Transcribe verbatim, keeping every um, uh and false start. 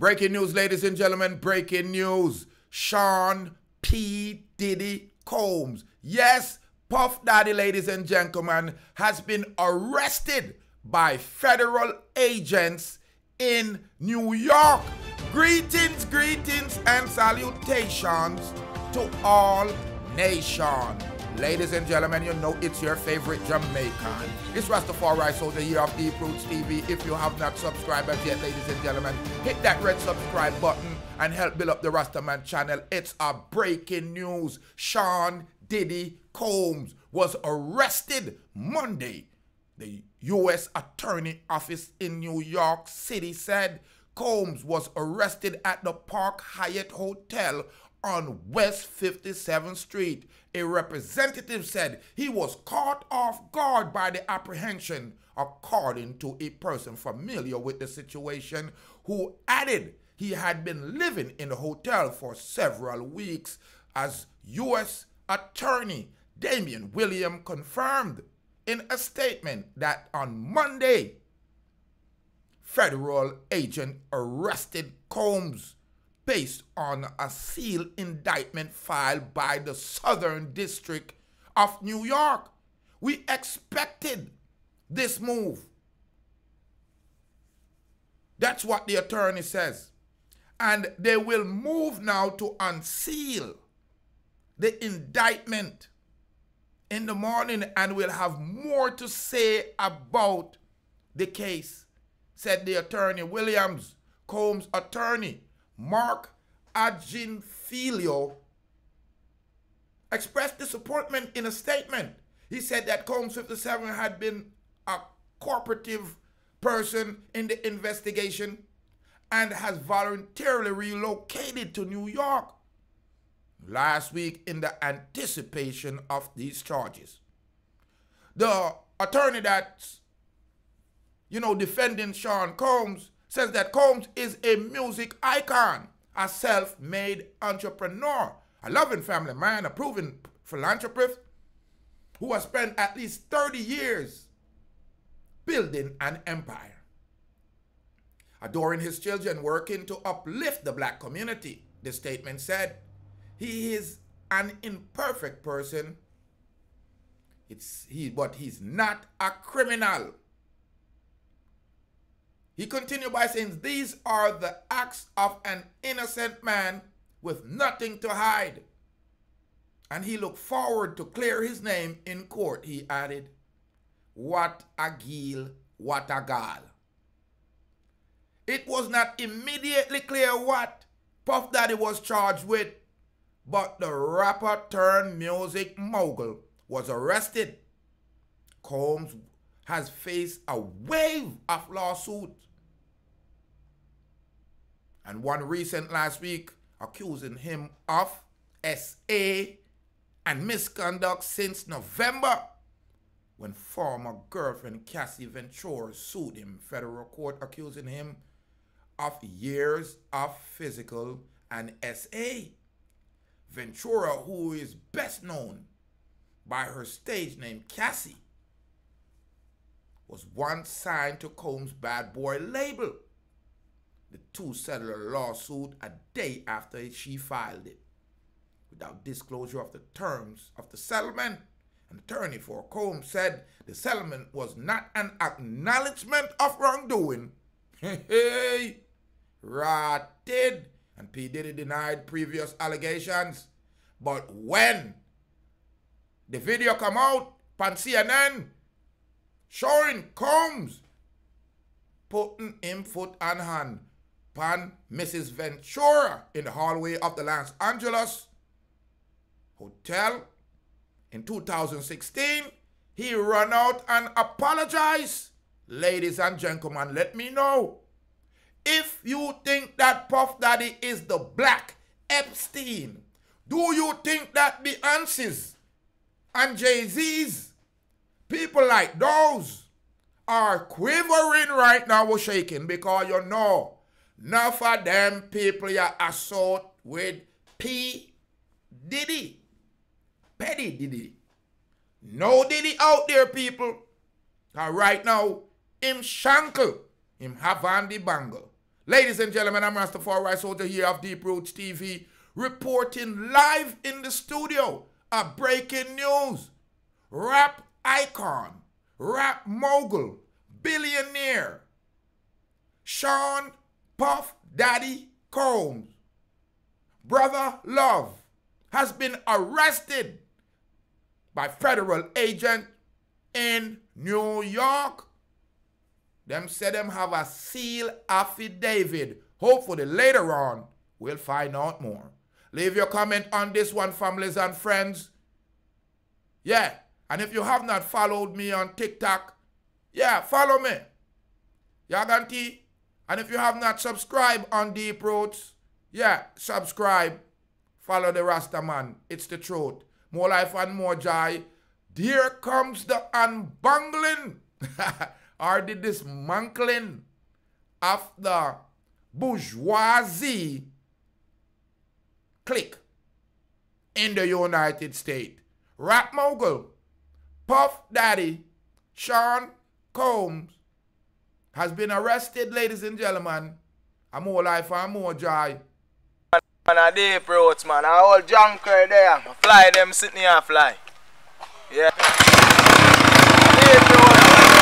Breaking news, ladies and gentlemen, breaking news. Sean P. Diddy Combs. Yes, Puff Daddy, ladies and gentlemen, has been arrested by federal agents in New York. Greetings, greetings, and salutations to all nations. Ladies and gentlemen, you know it's your favorite Jamaican. It's Rastafari, so the year of Deep Roots T V. If you have not subscribed as yet, ladies and gentlemen, hit that red subscribe button and help build up the Rastaman channel. It's a breaking news. Sean Diddy Combs was arrested Monday. The U S Attorney's Office in New York City said Combs was arrested at the Park Hyatt Hotel on West fifty-seventh Street. A representative said he was caught off guard by the apprehension, according to a person familiar with the situation, who added he had been living in the hotel for several weeks. As U S Attorney Damian Williams confirmed in a statement that on Monday, federal agent arrested Combs based on a sealed indictment filed by the Southern District of New York. We expected this move. That's what the attorney says. And they will move now to unseal the indictment in the morning, and we'll have more to say about the case, said the attorney. Williams, Combs' attorney, Mark Aginfilio, expressed disappointment in a statement. He said that Combs fifty-seven had been a cooperative person in the investigation and has voluntarily relocated to New York last week in the anticipation of these charges. The attorney that's, you know, defending Sean Combs says that Combs is a music icon, a self-made entrepreneur, a loving family man, a proven philanthropist who has spent at least thirty years building an empire, adoring his children, working to uplift the black community. The statement said he is an imperfect person, it's he, but he's not a criminal. He continued by saying, these are the acts of an innocent man with nothing to hide. And he looked forward to clear his name in court, he added. What a gil, what a gal. It was not immediately clear what Puff Daddy was charged with, but the rapper turned music mogul was arrested. Combs has faced a wave of lawsuits, and one recent last week accusing him of S A and misconduct since November, when former girlfriend Cassie Ventura sued him in federal court, accusing him of years of physical and S A. Ventura, who is best known by her stage name Cassie, was once signed to Combs' Bad Boy label. The two settled a lawsuit a day after she filed it, without disclosure of the terms of the settlement. An attorney for Combs said the settlement was not an acknowledgement of wrongdoing. Hey, hey, rotted. And P. Diddy denied previous allegations. But when the video came out on C N N showing Combs putting him foot and hand pan Missus Ventura in the hallway of the Los Angeles Hotel in two thousand sixteen, he ran out and apologized. Ladies and gentlemen, let me know if you think that Puff Daddy is the black Epstein. Do you think that Beyonce's and Jay-Z's, people like those, are quivering right now or shaking? Because you know, enough of them people you assault with P. Diddy. Petty Diddy. No Diddy out there, people. And right now, him shankle, him have on the bangle. Ladies and gentlemen, I'm Rastafari Soldier here of Deep Roots T V, reporting live in the studio a breaking news. Rap icon, rap mogul, billionaire, Sean Puff Daddy Combs, Brother Love, has been arrested by federal agents in New York. Them say them have a seal affidavit. Hopefully later on, we'll find out more. Leave your comment on this one, families and friends. Yeah, and if you have not followed me on TikTok, yeah, follow me. Yaganti. And if you have not subscribed on Deep Roots, yeah, subscribe. Follow the Rasta man. It's the truth. More life and more joy. Here comes the unbungling or the dismantling of the bourgeoisie clique in the United States. Rap mogul Puff Daddy Sean Combs has been arrested, ladies and gentlemen. And more life and more joy. Man, a deep roads, man. A whole junker there. Fly them, sitting here, fly. Yeah. Deep roads.